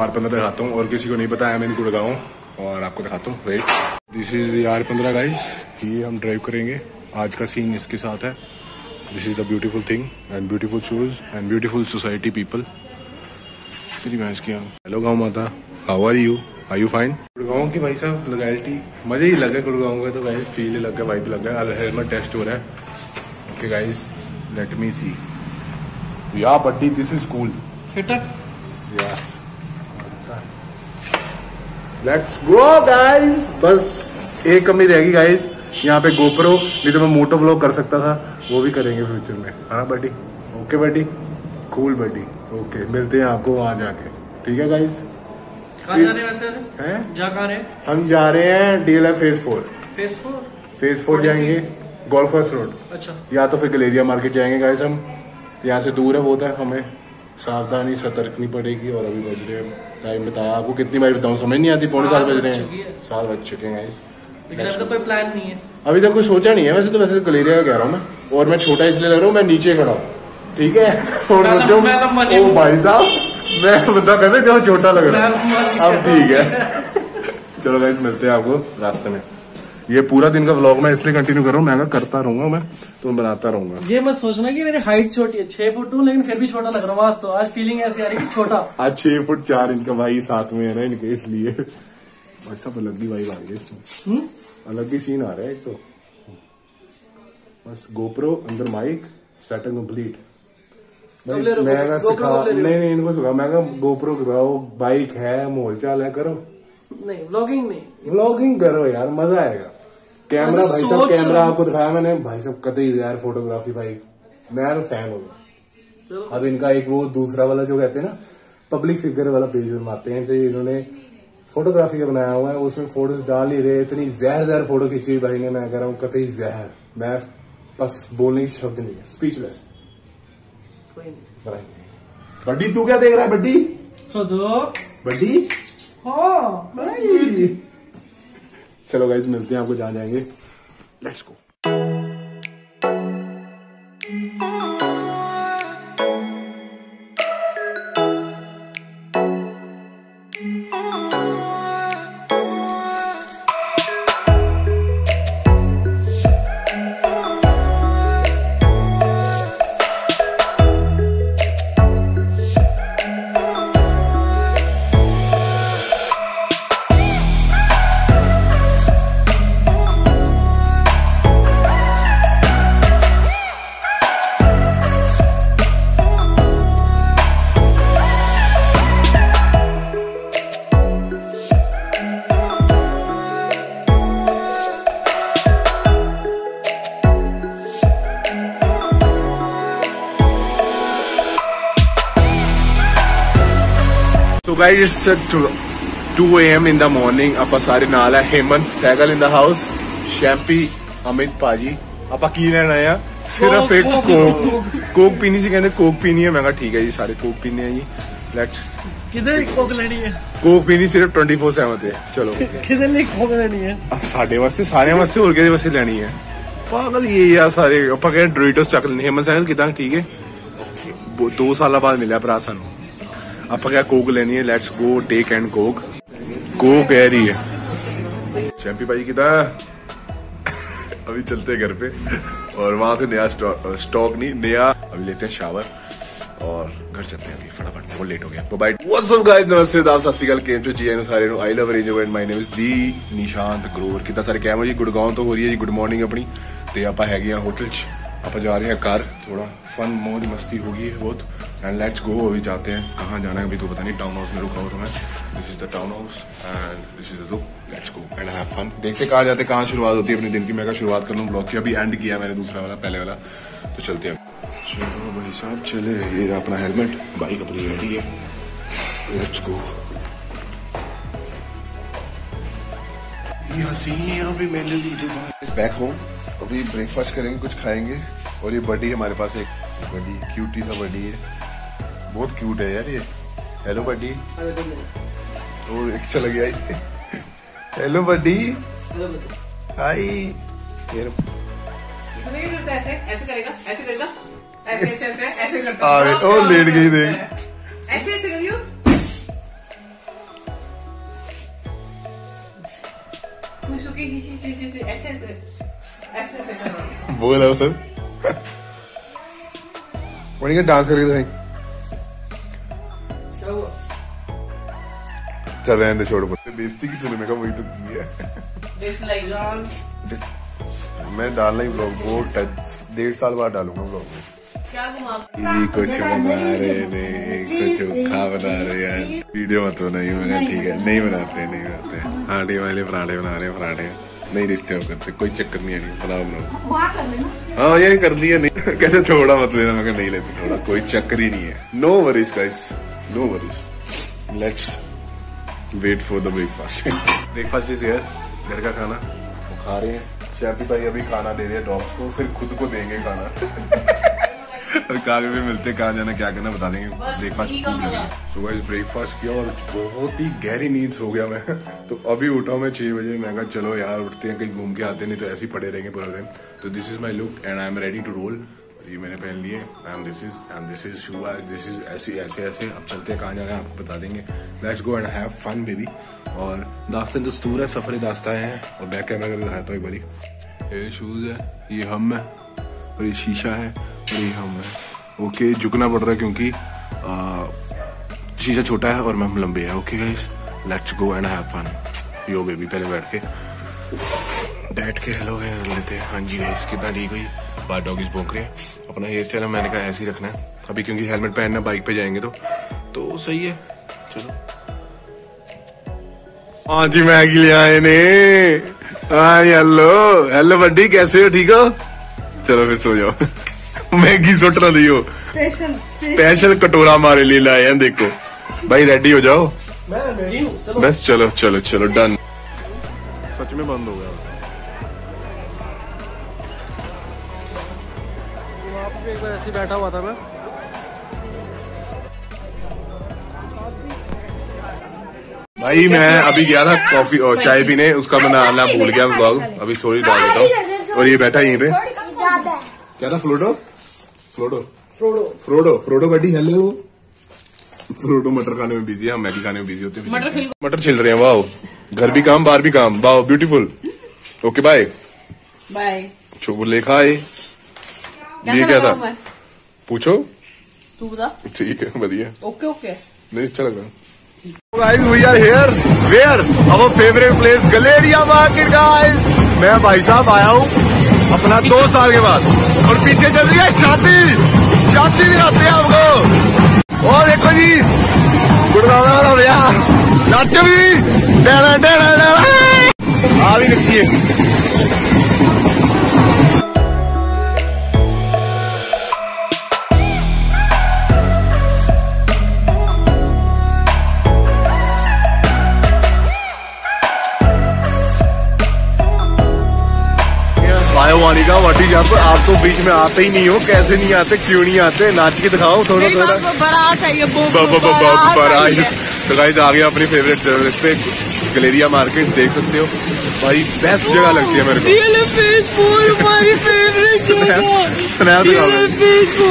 आपको R15 दिखाता हूँ और किसी को नहीं पता है मैं इन गुड़गांव और आपको दिखाता हूँ। Wait, this is the R15 guys, ये हम ड्राइव करेंगे। आज का सीन इसके साथ है। This is the beautiful thing and beautiful shoes and beautiful society people. Hello गाँव माता, how are you, are you fine. Gurgaon की भाई साहब लोकेलिटी मज़े ही लगा। गुड़गांव का तो गाइस फील लग गया, वाइब लग गया। हेलमेट टेस्ट हो रहा है। Okay guys, let me see yeah buddy, this is cool fitter. Yes, let's go guys. बस एक कमी रहेगी गाइस, यहाँ पे गोप्रो, नहीं तो मैं मोटो व्लॉग कर सकता था, वो भी करेंगे फ्यूचर में। हाँ buddy, okay buddy, cool buddy, okay. मिलते हैं आपको वहाँ जाके, ठीक है गाइस। हम जा रहे हैं DLF फेज 4 जाएंगे, गोल्फ कोर्स रोड। अच्छा, या तो फिर गलेरिया मार्केट जाएंगे गाइस। हम यहाँ से दूर है बहुत है, हमें सावधानी सतर्कनी पड़ेगी। और अभी बज रहे हैं, टाइम बताया आपको कितनी बार बताऊँ, समझ नहीं आती। पौने साल बज रहे हैं, साल बज चुके हैं गाइस। तो कोई प्लान नहीं है अभी तक, कुछ सोचा नहीं है। वैसे तो गलेरिया का कह रहा हूँ मैं, और मैं छोटा इसलिए लग रहा हूँ, मैं नीचे खड़ा हूँ, ठीक है। और ओ भाई साहब, मैं बता कहते जो छोटा लग रहा है अब, ठीक है। चलो गाइस, मिलते हैं आपको रास्ते में। ये पूरा दिन का व्लॉग मैं इसलिए कंटिन्यू कर रहा हूँ, मैं करता रहूंगा, मैं तो बनाता रहूंगा। ये मत सोचना कि मेरी हाइट छोटी है, 6'2", लेकिन फिर भी छोटा लग रहा हूँ आज। तो आज फीलिंग ऐसी आ रही है छोटा। आज 6'4" का भाई साथ में है ना इनके, इसलिए भाई साहब अलग ही वाइब आ रही है इसमें, अलग ही सीन आ रहा है। एक तो बस गोप्रो अंदर, माइक सेट एंड कंप्लीट। मैं सिखा नहीं इनको, सिखा मैं गोप्रो कराओ, बाइक है, मोलचाल है, करो नहीं व्लॉगिंग, नहीं व्लॉगिंग करो यार, मजा आएगा। कैमरा भाई साहब, कैमरा आपको दिखाया मैंने भाई साहब, कतई यार फोटोग्राफी भाई, मैं फैन हो गया। अब इनका एक वो दूसरा वाला जो कहते हैं ना, पब्लिक फिगर वाला पेज बनाते हैं, इन्होंने फोटोग्राफी का बनाया हुआ है, उसमें फोटोज डाल ही रहे। इतनी जहर फोटो खींची भाई ने, मैं कह रहा हूँ कतई जहर। मैं बस बोलने की शब्द नहीं है, स्पीचलेस। बड्डी तू क्या देख रहा है बड्डी, बड्डी। हाँ भाई, चलो गाइस मिलते हैं आपको जहाँ जाएंगे। Let's go. So guys, it's at 2 a.m. in the morning. Apa sare naal hai, Hemant Sehgal in the house, Shampy, Amit Paji. Apa ki lena aaya? सिर्फ एक कोक पीनी से, कहते कोक पीनी है। मैं कहा ठीक है जी, सारे कोक पीने हैं जी। लेट्स किधर कोक लेनी है, कोक पीनी सिर्फ 24/7 है। चलो किधर नहीं कोक लेनी है, अब साढ़े वास्ते सारे वास्ते और के वास्ते लेनी है। पागल ये यार सारे अपा कह ड्रोटोस चक लेने। हेमंत सहगल कितना ठीक है, 2 साल बाद मिला भरा सानू। आप क्या कोक लेनी है, let's go take and Coke. Coke कह रही है चैंपी भाई किधर। अभी चलते हैं घर पे और वहां से नया स्टॉक नहीं नया। अभी लेते हैं शावर और घर चलते हैं अभी फटाफट, बहुत लेट हो गया। तो बाय, व्हाट्स अप गाइस, नमस्ते दादा, सत श्री अकाल, केम टू जी एन सारे नो, I love Range Rover and my name is the Nishant Grover. कितना सारे कैमरा जी, गुड़गांव तो हो रही है जी, गुड मॉर्निंग अपनी। तो आप है होटल च, आप जा रहे हैं कार, थोड़ा फन मौज मस्ती होगी बहुत। एंड लेट्स गो, अभी जाते हैं। कहाँ जाना है अभी तो पता नहीं, टाउन हाउस में रुका हुआ था मैं। This is the town house and this is the look. Let's go and have fun. देखते कहाँ जाते, कहाँ शुरुआत होती है अपने दिन की। मैं शुरुआत कर लूँ ब्लॉग की, अभी एंड किया मैंने दूसरा वाला, पहले वाला। तो चलते हैं, चलो भाई साहब चले। ये अपना हेलमेट, बाइक अपनी रेडी है, लेट्स गो। यहाँ पे मैंने बैक होम, अभी ब्रेकफास्ट करेंगे, कुछ खाएंगे। और ये बड्डी हमारे पास, एक बड्डी क्यूटी सा बड्डी है, बहुत क्यूट है यार ये। हेलो बड्डी, और एक अच्छा लग गया। हेलो बड्डी, हाय यार। ऐसे करेगा, ओ लेट गई देख, ऐसे ऐसे करियो। खुश होके ऐसे करो बोलो सर। बढ़िया डांस करके दिखाई। चल रहे हैं छोड़ पर बेइज्जती की चलने का वही तो किया है। मैं डालना ही ब्लॉग वो टच 1.5 साल बाद डालूंगा ब्लॉग में। क्या कुछ बना रहे कुछ खा बना रहे यार वीडियो मत बनाइए। मैंने ठीक है नहीं बनाते हांडी वाले पराठे बना रहे पराठे नहीं रिश्ते करते कोई चक्कर नहीं है बनाओ बनाओ। हाँ ये कर लिया नहीं कहते थोड़ा मत लेना मैं नहीं लेते थोड़ा कोई चक्कर ही नहीं है। No worries guys no worries let's wait for the breakfast. Breakfast is here घर का खाना वो खा रहे हैं। शेफी भाई अभी खाना दे रहे हैं डॉग्स को फिर खुद को देंगे खाना और काफी भी मिलते कहाँ जाना क्या करना बता देंगे। ब्रेकफास्ट सुबह ब्रेकफास्ट किया और बहुत ही गहरी नींद हो गया मैं तो अभी उठा मैं 6 बजे। मैं कहा चलो यार उठते हैं कहीं घूम के आते नहीं तो ऐसे ही पड़े रहेंगे पूरा दिन। तो this is my look and I am ready to roll. ये मैंने पहन लिए and this is sugar this is ऐसे। अब चलते हैं कहाँ जाना है आपको बता देंगे। Let's go and have fun baby. और दास्तान दस्तूर है सफर दास्तान है और बैक कैमरा करके दिखाता तो हूँ एक बारी। ये शूज़ है ये हम है और ये शीशा है और ये हम है। ओके झुकना पड़ रहा है क्योंकि शीशा छोटा है और हम लंबे है। Okay guys let's go and have fun. Yo baby पहले बैठ के हेलो हेयर लेते हैं। हाँ जी गाइस कितना ठीक हुई बार डॉग इस भोंक रहे हैं। अपना हेयर स्टाइल मैंने कहा ऐसे ही रखना है अभी क्योंकि हेलमेट पहनना बाइक पे जाएंगे तो सही है। चलो हाँ जी मैगी ले आए ने। हाय हेलो बड्डी कैसे हो ठीक हो चलो फिर सो जाओ। मैगी सुट ना दी हो स्पेशल कटोरा हमारे लिए लाए हैं। देखो भाई रेडी हो जाओ बस चलो चलो चलो डन। सच में बंद हो गया एक बार ऐसे बैठा हुआ था मैं। भाई मैं अभी गया था कॉफी और चाय पीने उसका मैं नाम भूल गया ब्लॉग अभी सॉरी डाल देता हूँ। और ये बैठा यहीं पे क्या था फ्रोडो बड्डी हेलो। फ्रोडो मटर खाने में बिजी है हम मैगी खाने में बिजी होते हैं। मटर छिल रहे हैं वाह घर भी काम बाहर भी काम वाह ब्यूटीफुल। Okay bye bye. छोबू लेखा है ये क्या था पूछो तू बता ठीक है बढ़िया ओके ओके नहीं अच्छा लग रहा। We are here where our favourite place Galleria market guys. मैं भाई साहब आया हूँ अपना 2 साल के बाद और पीछे चल रही है शादी दिखाते हैं आपको। और देखो जी गुड़गांव वाला भैया नाच भी डेरा डेरा आ भी लगती है। वाटी जहाँ पर आप तो बीच में आते ही नहीं हो कैसे नहीं आते क्यों नहीं आते नाच के दिखाओ थोड़ा थोड़ा बारात। आ गया अपनी फेवरेट जगह पे गलेरिया मार्केट देख सकते हो भाई बेस्ट जगह लगती है मेरे को।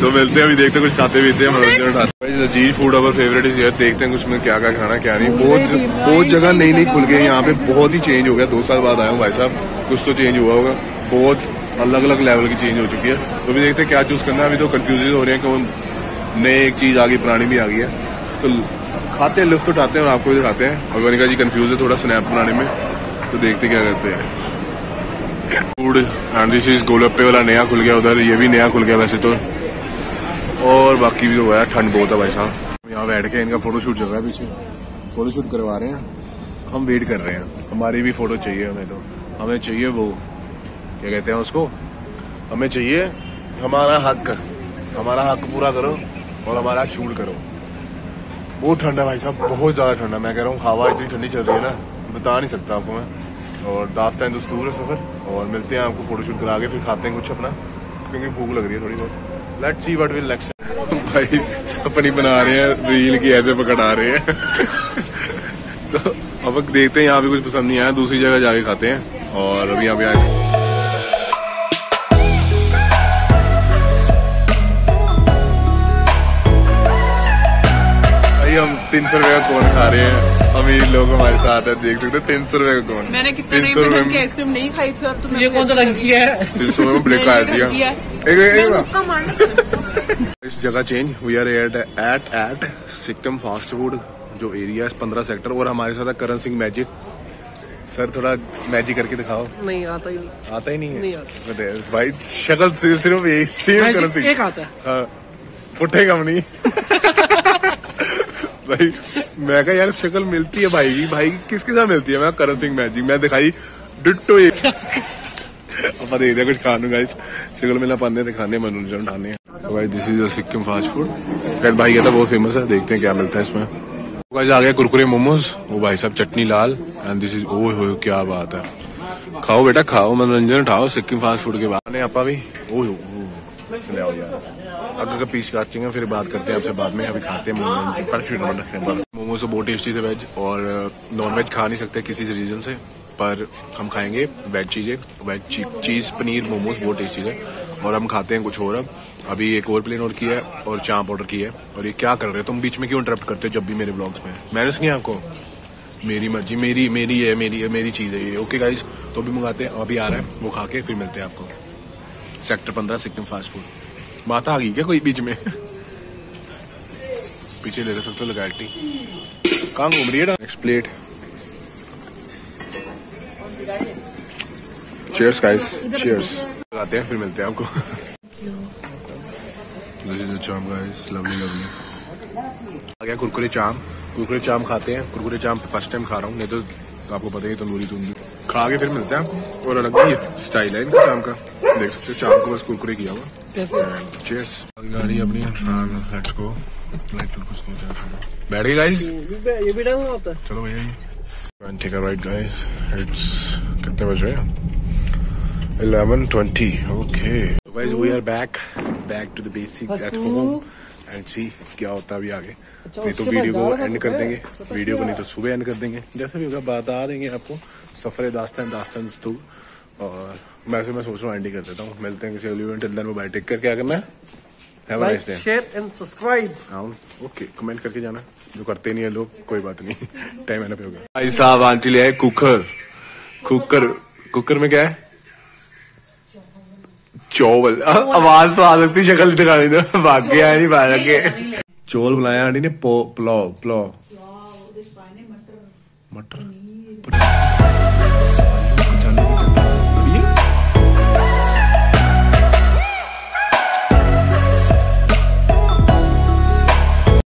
तो मिलते हैं अभी देखते कुछ खाते पीते हैं Aziz food our favourite is here. देखते हैं कुछ में क्या क्या खाना क्या नहीं। बहुत जगह नई खुल गई यहाँ पे बहुत ही चेंज हो गया 2 साल बाद आया हूँ भाई साहब कुछ तो चेंज हुआ होगा बहुत अलग अलग लेवल की चेंज हो चुकी है। तो भी देखते हैं क्या चूज करना है अभी तो कंफ्यूजन हो रहे हैं कि नई एक चीज आ गई पुरानी भी आ गई है तो खाते हैं लुफ्त उठाते हैं और आपको भी दिखाते हैं। और मैंने कहा जी कंफ्यूज है थोड़ा स्नैप बनाने में तो देखते क्या करते हैं। फूड एंड दिस इज गोलगप्पे वाला नया खुल गया उधर ये भी नया खुल गया वैसे तो। और बाकी भी तो हुआ है ठंड बहुत है भाई साहब। यहाँ बैठ के इनका फोटोशूट चल रहा है पीछे फोटोशूट करवा रहे हैं हम वेट कर रहे हैं हमारी भी फोटो चाहिए हमें तो हमें चाहिए वो क्या कहते हैं उसको हमें चाहिए हमारा हक पूरा करो और हमारा शूट करो। बहुत ठंडा भाई साहब बहुत ज्यादा ठंडा मैं कह रहा हूँ हवा इतनी ठंडी चल रही है ना बता नहीं सकता आपको मैं। और दास्तान दस्तूर है सफर और मिलते हैं आपको फोटोशूट करा के फिर खाते हैं कुछ अपना क्योंकि भूख लग रही है थोड़ी बहुत। Let's see what will next. भाई सपनी बना रहे हैं रील की ऐसे पकड़ा रहे हैं तो अब देखते हैं यहाँ भी कुछ पसंद नहीं आया दूसरी जगह जाके खाते हैं। और अभी आप यहाँ हम 300 रुपए का कौन खा रहे हैं, अमीर लोग हमारे साथ है, देख सकते हो 300 रुपए का कौन। मैंने कितने ढंग की आइसक्रीम नहीं खाई थी, अब तुमने कौन सा ढंग किया है, 300 रुपए में ब्रेक आ दिया। इस जगह change, we are at Sikkim fast food जो एरिया है 15 सेक्टर, और हमारे साथ करण सिंह मैजिक। सर थोड़ा मैजिक करके दिखाओ। नहीं आता ही नहीं, आता ही नहीं है भाई, शक्ल सिर्फ एक सेम करण सिंह एक आता है। हाँ, फुटे कम नहीं। भाई मैं कहा यार शक्ल मिलती है भाई, भाई किसके साथ मिलती है, मैं करण सिंह मैजिक, मैं दिखाई डिट्टो एक। अपन दे दिया कुछ खाने गाइस, शक्ल मिला पाने दिखाने मनोरंजन उठाने। भाई this is Sikkim fast food, खैर भाई कहता बहुत फेमस है, देखते हैं क्या मिलता है इसमें। गाइस आ गया कुरकुरे मोमोज, वो भाई साहब चटनी लाल, एंड दिस इज ओह हो क्या बात है। खाओ बेटा खाओ, मनोरंजन उठाओ सिक्किम फास्ट फूड के बाद। आपा भी ओह हो अगर पीस काटेंगे फिर बात करते हैं आपसे बाद में, अभी खाते हैं मोमोज। बहुत टेस्टी से वेज और नॉन वेज खा नहीं सकते किसी रीजन से, पर हम खाएंगे वेज चीजें, वेज चीज पनीर मोमोज बहुत टेस्टी है। और हम खाते हैं कुछ और, अब अभी एक और प्लेन और किया है और चांप ऑर्डर किया है। और ये क्या कर रहे हो तुम, बीच में क्यों इंटरप्ट करते हो जब भी मेरे ब्लॉग्स में, मैंने सुनिए आपको, मेरी मर्जी मेरी चीज है ये। ओके गाइज तो भी मंगाते हैं, अभी आ रहा है वो खा के फिर मिलते हैं आपको। Sector 15 Sikkim fast food. माता आ गई क्या कोई बीच में, पीछे ले सकते हो लगाटी, कहाँ घूम रही है। Next plate, cheers guys, cheers. आते हैं फिर मिलते हैं आपको। चाम गाइस, लवली लवली। आ गया कुरकुरे चाम, कुरकुरे चाम खाते हैं। कुरकुरे चाम फर्स्ट टाइम खा रहा हूँ, नहीं तो आपको पता ही तंदूरी तूंगी। खा के फिर मिलते हैं आपको, और अलग भी स्टाइल है इनका चाम का, देख सकते हो चाम को बस कुरकुरे किया हुआ। चीयर्स। गाड़ी अपनी हेड्स को बैठ गए गाइस, चलो भैया ठीक है राइट गाइस। हेड्स कितने बज रहे हैं, 11:20। Okay. So guys, we are back to the basics at home and see क्या होता है अभी आगे। नहीं तो वीडियो को एंड कर देंगे, वीडियो को नहीं तो सुबह एंड कर देंगे, जैसे भी होगा बता देंगे आपको। सफरे दास्तान दास्तान तो, और मैं सोच रहा हूँ एंड ही कर देता हूँ। मिलते हैं किसी अगली वीडियो में, बाय टेक कर। क्या करना है, have a nice day, share and subscribe. Okay comment करके जाना, जो करते नहीं है लोग कोई बात नहीं, टाइम है ना पे होगा। भाई साहब आंटी ले आए कुकर, कुकर में क्या है, चावल। आवाज तो आ सकती, शक्ल दिखानी तो बाकी आया नहीं बाहर के। चौल बनाया आंटी ने, पुलाव मटर